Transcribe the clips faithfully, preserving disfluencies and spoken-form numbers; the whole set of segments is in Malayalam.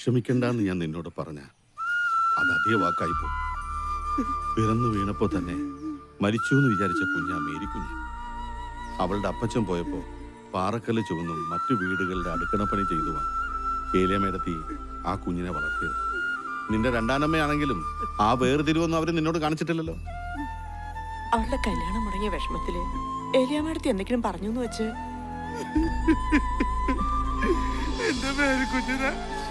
വിഷമിക്കണ്ടെന്ന് ഞാൻ നിന്നോട് പറഞ്ഞ അത് അതേ വാക്കായിപ്പോയി. പിറന്നു വീണപ്പോൾ തന്നെ മരിച്ചു എന്ന് വിചാരിച്ച കുഞ്ഞാ മേരിക്കുഞ്ഞ്. അവളുടെ അപ്പച്ചൻ പോയപ്പോൾ പാറക്കല്ല് ചുവന്നും മറ്റു വീടുകളുടെ അടുക്കളപ്പണി ചെയ്തുമാണ് ഏലിയമ്മേടത്തി ആ കുഞ്ഞിനെ വളർത്തിയത്. നിന്റെ രണ്ടാനമ്മയാണെങ്കിലും ആ വേർതിരിവൊന്നും അവർ നിന്നോട് കാണിച്ചിട്ടില്ലല്ലോ. അവളുടെ കല്യാണം മുടങ്ങിയ വിഷമത്തില് ഏലിയമ്മേടത്തി എന്തെങ്കിലും പറഞ്ഞു വെച്ച് എന്റെ മേരിക്കുഞ്ഞിനെ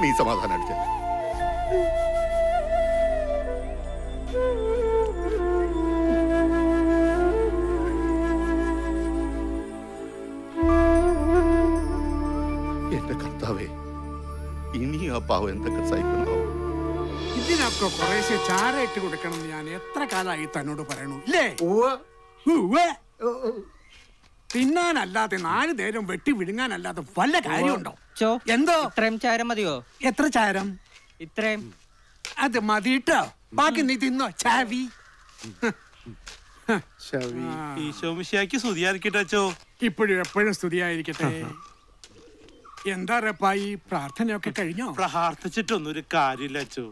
നീ സമാധാനം അടിച്ച എന്റെ കർത്താവേ, ഇനിയും ആ പാവം എന്തൊക്കെ സഹിക്കണോ? ഇതിനൊക്കെ കുറേശ്ശെ ചാരയിട്ട് കൊടുക്കണം. ഞാൻ എത്ര കാലമായി തന്നോട് പറയണു ഇല്ലേ? തിന്നാനല്ലാതെ നാല് നേരം വെട്ടി വിഴുങ്ങാനല്ലാതെ വല്ല കാര്യമുണ്ടോ? എന്തോ ഇത്രയും ചാരം മതിയോ? എത്ര ചാരം? ഇത്രയും. അത് മതിട്ടോ, ബാക്കി നീ തിന്നോ. ചാവി ഈശോമിശിഹായ്ക്ക് സ്തുതിയായിരിക്കട്ടെ അച്ചോ. ഇപ്പോഴും എപ്പോഴും സ്തുതിയായിരിക്കട്ടെ. എന്താ റപ്പായി, പ്രാർത്ഥനയൊക്കെ കഴിഞ്ഞോ? പ്രാർത്ഥിച്ചിട്ടൊന്നും ഒരു കാര്യമില്ല അച്ചോ.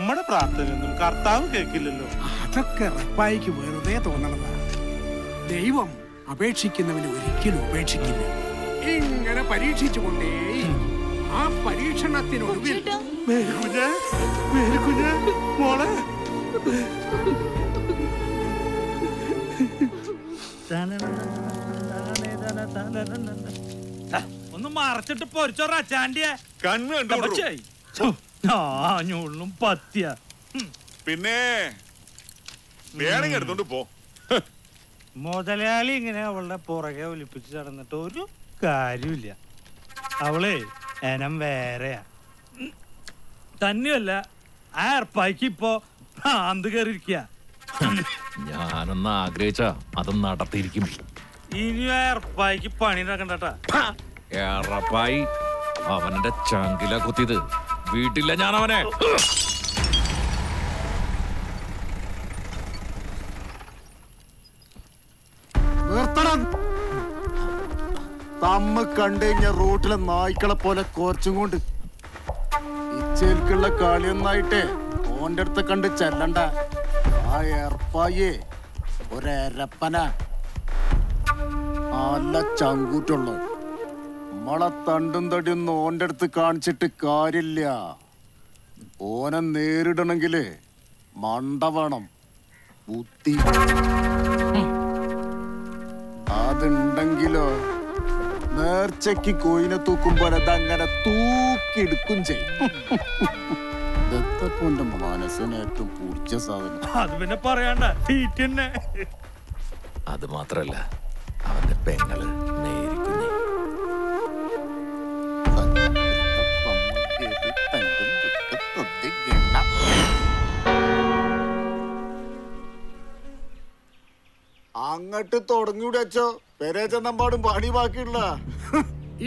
നമ്മുടെ പ്രാർത്ഥനയൊന്നും കർത്താവ് കേൾക്കില്ലല്ലോ. അതൊക്കെ റപ്പായിക്ക് വെറുതെ തോന്നണതാ. ദൈവം അപേക്ഷിക്കുന്നവന് ഒരിക്കലും ഉപേക്ഷിക്കില്ല. ഇങ്ങനെ പരീക്ഷിച്ചുകൊണ്ടേ ആ പരീക്ഷണത്തിനൊടുവിൽ ഒന്ന് മറച്ചിട്ട് പൊരിച്ചോറാച്ചാണ്ടിയെ കണ്ണും പത്തിയ പിന്നെ വേണമെങ്കിൽ എടുത്തോണ്ട് പോ. മുതലാളി ഇങ്ങനെ അവളുടെ പുറകെ ഒലിപ്പിച്ച് നടന്നിട്ട് ഒരു കാര്യമില്ല. അവള് എനം വേറെയാ. തന്നെയല്ല ആ ഏർപ്പായ്ക്ക് ഇപ്പോ ആന്ത് കയറിയിരിക്കുക. ഞാനൊന്ന് ആഗ്രഹിച്ച അത് നടത്തിയിരിക്കും. ഇനി ആ ഏർപ്പായ്ക്ക് പണി നടക്കണ്ടട്ടാ. ഏറപ്പായി അവനെ ചങ്കില കുത്തിയത് വീട്ടില്ല ഞാൻ അവനെ. തമ്മ കണ്ടുകഴിഞ്ഞ റോട്ടിലെ നായ്ക്കളെ പോലെ കുറച്ചും കൊണ്ട് ഇച്ചേൽക്കുള്ള കളിയൊന്നായിട്ടേ ഓന്റെ അടുത്ത് കണ്ട് ചെല്ലണ്ട. ആ ഏർപ്പായേ ഒരപ്പന നല്ല ചങ്കൂറ്റുള്ളു. നമ്മളെ തണ്ടും തടിയൊന്നും ഓന്റെ അടുത്ത് കാണിച്ചിട്ട് കാര്യമില്ല. ഓനെ നേരിടണമെങ്കില് മണ്ട വേണം, ബുദ്ധി. അതുണ്ടെങ്കിലോ നേർച്ചയ്ക്ക് കോയിനെ തൂക്കുമ്പോൾ അതങ്ങനെ തൂക്കിയെടുക്കും ചെയ്യും. ദത്തപ്പൂന്റെ മനസ്സിന് ഏറ്റവും പൂച്ച സാധനം. അത് പിന്നെ പറയണ്ട. അത് മാത്രല്ല അവന്റെ പെങ്ങള് നേരിക്കുന്നേ. അങ്ങോട്ട് തുടങ്ങിയൂടെ അച്ചോ? പെരേച്ചെന്നമ്പാടും പണി ബാക്കിയുള്ള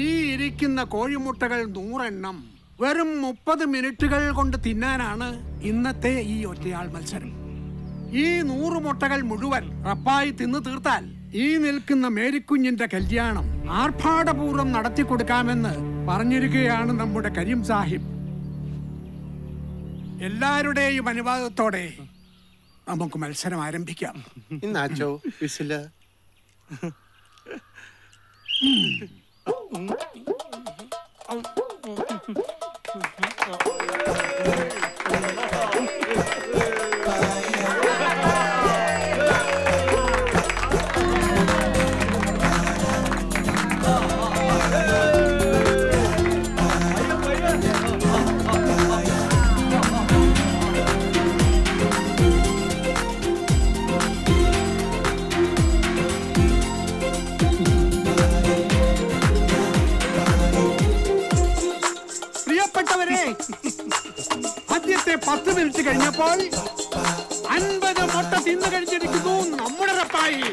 ഈ ഇരിക്കുന്ന കോഴിമുട്ടകൾ നൂറെണ്ണം വെറും മുപ്പത് മിനിറ്റുകൾ കൊണ്ട് തിന്നാനാണ് ഇന്നത്തെ ഈ ഒറ്റയാൾ മത്സരം. ഈ നൂറ് മുട്ടകൾ മുഴുവൻ റപ്പായി തിന്നു തീർത്താൽ ഈ നിൽക്കുന്ന മേരിക്കുഞ്ഞിന്റെ കല്യാണം ആർഭാടപൂർവ്വം നടത്തി കൊടുക്കാമെന്ന് പറഞ്ഞിരിക്കുകയാണ് നമ്മുടെ കരീം സാഹിബ്. എല്ലാവരുടെയും അനുവാദത്തോടെ നമുക്ക് മത്സരം ആരംഭിക്കാം. ആദ്യത്തെ പത്ത് മിനിറ്റ് കഴിഞ്ഞപ്പോൾ അൻപത് മുട്ട തിന്നു കഴിച്ചിരിക്കുന്നു നമ്മുടെ റപ്പായി.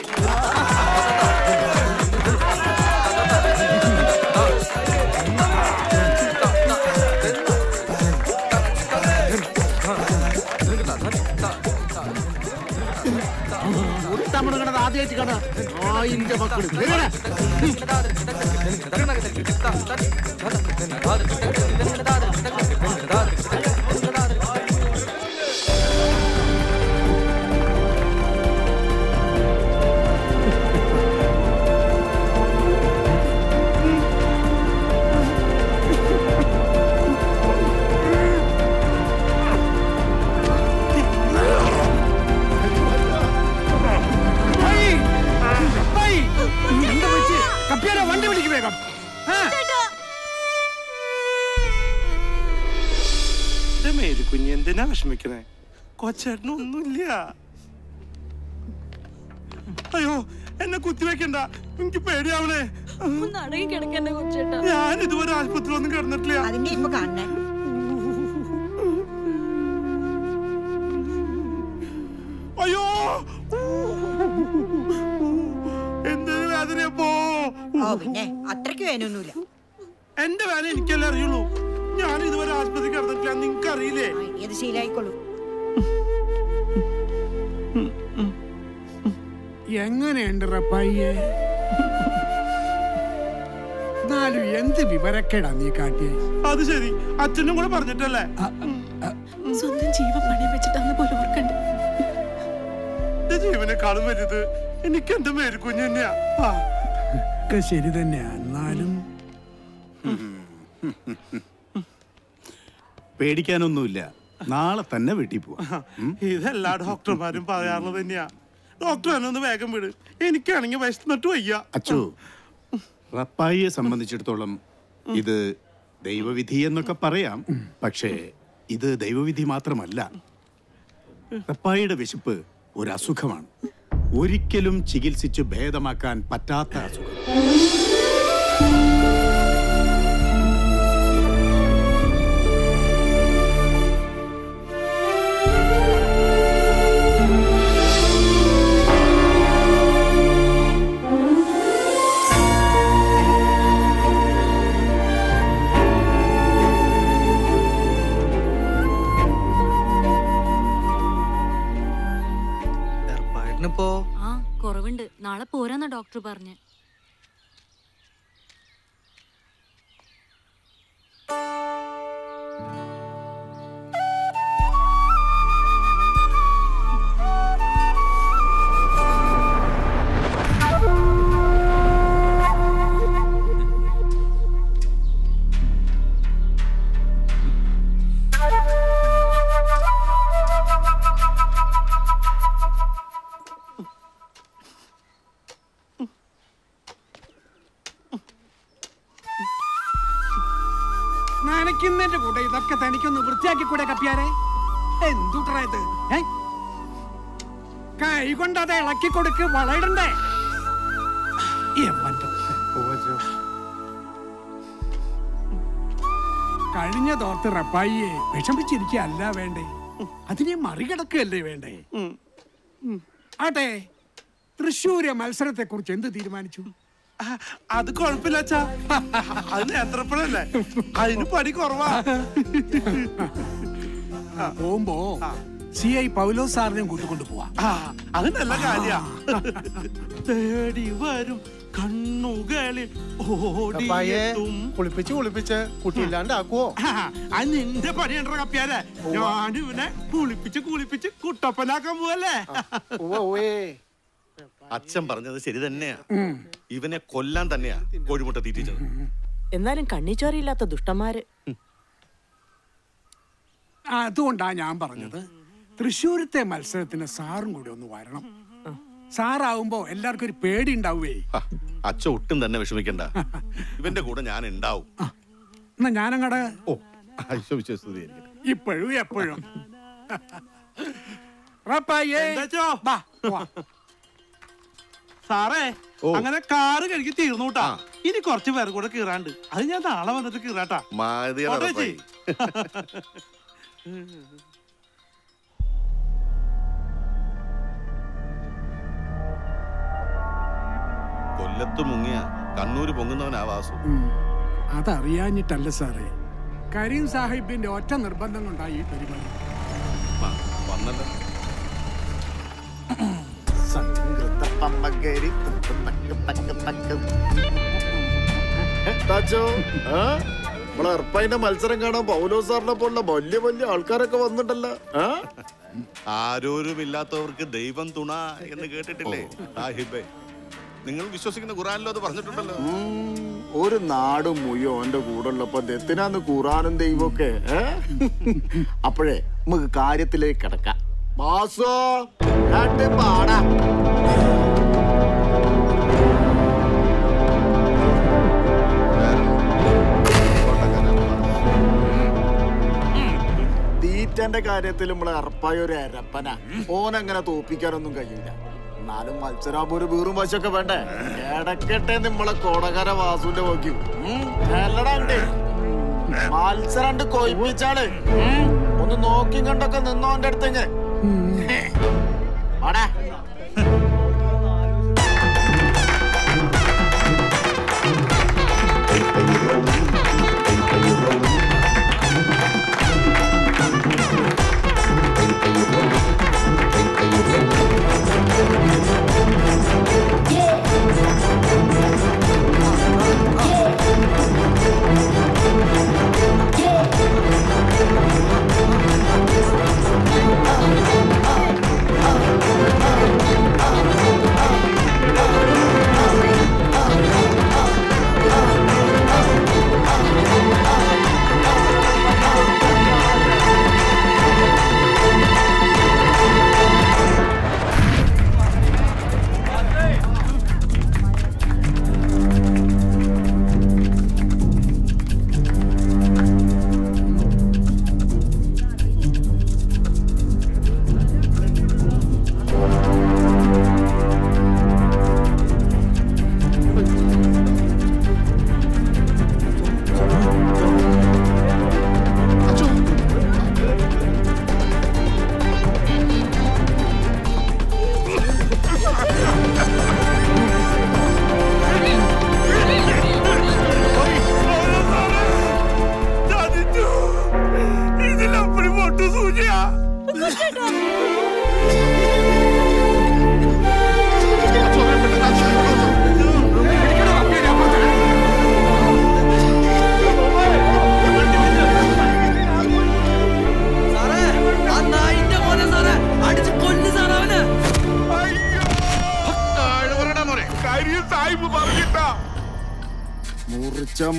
കുഞ്ഞെന്തിനാ വിഷമിക്കണേ? കൊച്ചേട്ടന് ഒന്നുമില്ല. അയ്യോ എന്നെ കുത്തിവെക്കണ്ട, എനിക്ക് പേടിയാവണേ. ഞാൻ ഇതുവരെ ആശുപത്രിയിലൊന്നും കിടന്നിട്ടില്ല. അയ്യോ എന്തൊരു വേദനയപ്പോ. അത്രയ്ക്ക് വേദനയൊന്നുമില്ല. എന്റെ വേദന എനിക്കല്ലേ അറിയുള്ളൂ. ഞാൻ ഇതുവരെ ആശുപത്രി കിടന്നിട്ടില്ല, നിങ്ങൾക്ക് അറിയില്ലേ? ഇത് ശീലായിക്കോളൂ. എങ്ങനെയുണ്ട് റപ്പയ്യേ? എന്നാലും എന്ത് വിവരക്കേടാ നീ കാട്ടിയെ. അത് ശരി, അച്ഛനും കൂടെ പറഞ്ഞിട്ടല്ലേ. സ്വന്തം ജീവൻ പണയം വെച്ചിട്ടാന്ന് പോലെ ഓർക്കണ്ട. എന്റെ ജീവനെക്കാളും വലുത് എനിക്കെന്റെ പേര് കുഞ്ഞു തന്നെയാ. ഒക്കെ ശരി തന്നെയാ, എന്നാലും പേടിക്കാനൊന്നുമില്ല. നാളെ തന്നെ വീട്ടിൽ പോവാം. ഇതെല്ലാ ഡോക്ടർമാരും പറയാറുള്ളത് തന്നെയാ. ഡോക്ടർ എന്നൊന്ന് വേഗം വിട്, എനിക്കാണെങ്കിൽ വിശന്നിട്ട് വയ്യ. അച്ചോ, റപ്പായിയെ സംബന്ധിച്ചിടത്തോളം ഇത് ദൈവവിധി എന്നൊക്കെ പറയാം, പക്ഷേ ഇത് ദൈവവിധി മാത്രമല്ല. റപ്പായിയുടെ വിശപ്പ് ഒരു അസുഖമാണ്, ഒരിക്കലും ചികിത്സിച്ച് ഭേദമാക്കാൻ പറ്റാത്ത അസുഖം. നാളെ പോരാന്ന ഡോക്ടർ പറഞ്ഞു. നനയ്ക്കുന്നതിന്റെ കൂടെ ഇതൊക്കെ തനിക്കൊന്ന് വൃത്തിയാക്കി കൂടെ കപ്പിയാരെ? എന്തുട്ടറ ഇത്? കൈ കൊണ്ട് അത് ഇളക്കി കൊടുക്ക്, വളയിടണ്ടേ? കഴിഞ്ഞ തോർത്ത് റപ്പായിയെ വിഷമിച്ചിരിക്കല്ല വേണ്ടേ, അതിനെ മറികടക്കുകയല്ലേ വേണ്ടേ? ആട്ടെ, തൃശ്ശൂര് മത്സരത്തെ കുറിച്ച് എന്ത് തീരുമാനിച്ചു? അത് കൊഴപ്പില്ല, അത് നേത്രപ്പഴല്ലേ, അതിന് പണി കുറവാ. പോകുമ്പോ സി ഐ പൗലോ സാറിനെ കൂട്ടിക്കൊണ്ടു പോവാ, അത് നല്ല കാര്യാ. തേടി വരും കണ്ണുകളിൽ കുളിപ്പിച്ച് കുളിപ്പിച്ച് കുട്ടിയില്ലാണ്ടാക്കുവോ? അത് നിന്റെ പണിയണ്ട കപ്പിയാലേ. ഞാൻ ഇവനെ കുളിപ്പിച്ച് കുളിപ്പിച്ച് കുട്ടപ്പനാക്കാൻ പോവല്ലേ? അച്ഛൻ പറഞ്ഞത് ശരി തന്നെയാ, ഇവനെ കൊല്ലാൻ തന്നെയാ കോഴിമുട്ട തീറ്റിച്ചത്. എന്നാലും കണ്ണിച്ചോരയില്ലാത്ത ദുഷ്ടന്മാര്. അതുകൊണ്ടാ ഞാൻ പറഞ്ഞത് തൃശ്ശൂരത്തെ മത്സരത്തിന് സാറും കൂടി ഒന്ന് വരണം. സാറാവുമ്പോ എല്ലാവർക്കും ഒരു പേടി ഉണ്ടാവുവേ. അച്ഛ ഒട്ടും തന്നെ വിഷമിക്കണ്ട, ഇവന്റെ കൂടെ ഞാൻ ഉണ്ടാവും. എന്നാ ഞാനങ്ങടെ ഇപ്പോഴും എപ്പോഴും സാറേ. അങ്ങനെ കാറ് കഴുകി തീർന്നു, ഇനി കുറച്ച് പേർ കൂടെ കീറാണ്ട്, അത് ഞാൻ നാളെ വന്നിട്ട് കീറാട്ടാ. കൊല്ലത്ത് മുങ്ങിയ കണ്ണൂര് പൊങ്ങുന്നവനാ വാസു. അതറിയാഞ്ഞിട്ടല്ല സാറേ, കരീം സാഹിബിന്റെ ഒറ്റ നിർബന്ധം കൊണ്ടായി ഈ പെരുമാറി വന്നല്ലോ. നമ്മളെ എർപ്പൈന്റെ മത്സരം കാണാൻ പൗലോ സാറിനെ പോലുള്ള വലിയ വലിയ ആൾക്കാരൊക്കെ വന്നിട്ടല്ല. ആരോരുമില്ലാത്തവർക്ക് ദൈവം തുണ എന്ന് കേട്ടിട്ടില്ലേ? നിങ്ങൾ വിശ്വസിക്കുന്ന ഖുറാനിലോ അത് പറഞ്ഞിട്ടുണ്ടല്ലോ. ഒരു നാട് മുയോന്റെ കൂടെ ഉള്ളപ്പോ ദത്തിനാന്ന് ഖുറാനും ദൈവമൊക്കെ. അപ്പോഴേ നമുക്ക് കാര്യത്തിലേക്ക് കിടക്കാം. മാസോ രണ്ട് പാടാ. തീറ്റന്റെ കാര്യത്തിൽ നമ്മളെ അറപ്പായ ഒരു അരപ്പന. ഓനങ്ങനെ തോപ്പിക്കാനൊന്നും കഴിയില്ല. എന്നാലും മത്സരാപൂര് വീറും വശമൊക്കെ വേണ്ടേ? ഇടക്കട്ടെ നമ്മളെ കോടകര വാസുവിന്റെ നോക്കി എല്ലടാണ്ട് മത്സരം കൊയിപ്പിച്ചാള്. ഒന്ന് നോക്കി കണ്ടൊക്കെ നിന്നോന്റെ അടുത്തെങ്ങ് വാടാ.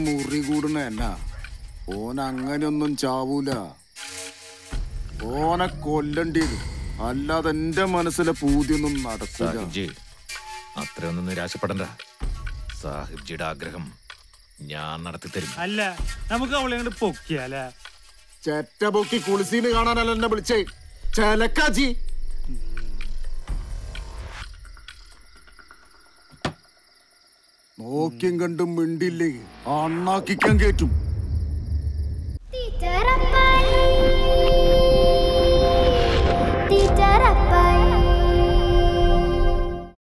മുറി കൂടുന്ന എന്നാ ഓനങ്ങനെയൊന്നും ചാവൂല. ഓനെ കൊല്ലണ്ടിയത് അല്ലാതെ എന്റെ മനസ്സിലെ പൂതിയൊന്നും നടക്കൂല. അത്രയൊന്നും നിരാശപ്പെടണ്ട. സാഹിബ്ജിയുടെ ആഗ്രഹം ഞാൻ നടത്തി തരും. അല്ല നമുക്ക് അവളെ പൊക്കിയാല ചെറ്റ പൊക്കി കുളിസീന് കാണാനല്ല എന്നെ വിളിച്ചേ ചെലക്കാജി. നോക്കിയും കണ്ടും മിണ്ടില്ലേ അണ്ണാക്കിക്കാൻ കേറ്റും.